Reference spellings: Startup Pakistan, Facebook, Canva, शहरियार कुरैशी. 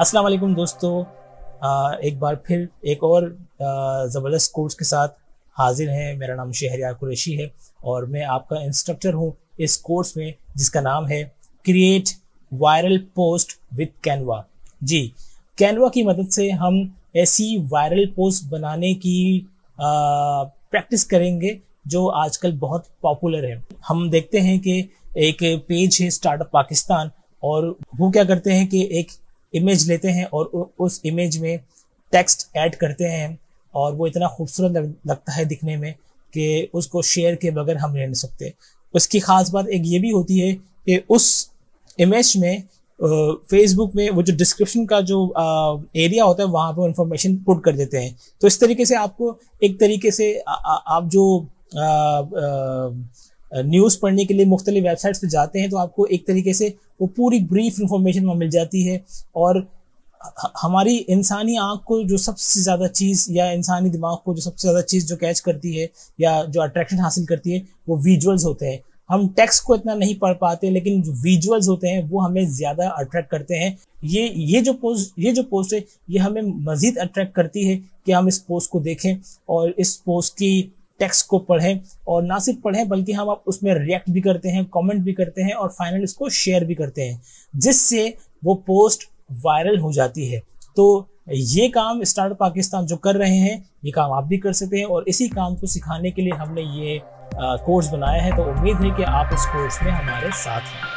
अस्सलाम वालेकुम दोस्तों, एक बार फिर एक और ज़बरदस्त कोर्स के साथ हाजिर हैं। मेरा नाम शहरियार कुरैशी है और मैं आपका इंस्ट्रक्टर हूं इस कोर्स में जिसका नाम है create viral post with Canva. जी, कैनवा की मदद से हम ऐसी वायरल पोस्ट बनाने की प्रैक्टिस करेंगे जो आजकल बहुत पॉपुलर है। हम देखते हैं कि एक पेज है स्टार्टअप पाकिस्तान और वो क्या करते हैं कि एक इमेज लेते हैं और उस इमेज में टेक्स्ट ऐड करते हैं और वो इतना खूबसूरत लगता है दिखने में कि उसको शेयर के बगैर हम रह नहीं सकते। उसकी ख़ास बात एक ये भी होती है कि उस इमेज में फेसबुक में वो जो डिस्क्रिप्शन का जो एरिया होता है वहाँ पर इंफॉर्मेशन पुट कर देते हैं। तो इस तरीके से आपको एक तरीके से आप जो न्यूज़ पढ़ने के लिए मुख्तलिफ वेबसाइट्स पे जाते हैं तो आपको एक तरीके से वो पूरी ब्रीफ इंफॉर्मेशन वहाँ मिल जाती है। और हमारी इंसानी आँख को जो सबसे ज़्यादा चीज़ या इंसानी दिमाग को जो सबसे ज़्यादा चीज़ जो कैच करती है या जो अट्रैक्शन हासिल करती है वो विजुअल्स होते हैं। हम टेक्स्ट को इतना नहीं पढ़ पाते लेकिन जो विजुअल्स होते हैं वो हमें ज़्यादा अट्रैक्ट करते हैं। ये जो पोस्ट है ये हमें मज़ीद अट्रैक्ट करती है कि हम इस पोस्ट को देखें और इस पोस्ट की टेक्स्ट को पढ़ें और ना सिर्फ पढ़ें बल्कि हम आप उसमें रिएक्ट भी करते हैं, कमेंट भी करते हैं और फाइनल इसको शेयर भी करते हैं जिससे वो पोस्ट वायरल हो जाती है। तो ये काम स्टार्टअप पाकिस्तान जो कर रहे हैं ये काम आप भी कर सकते हैं और इसी काम को सिखाने के लिए हमने ये कोर्स बनाया है। तो उम्मीद है कि आप इस कोर्स में हमारे साथ हैं।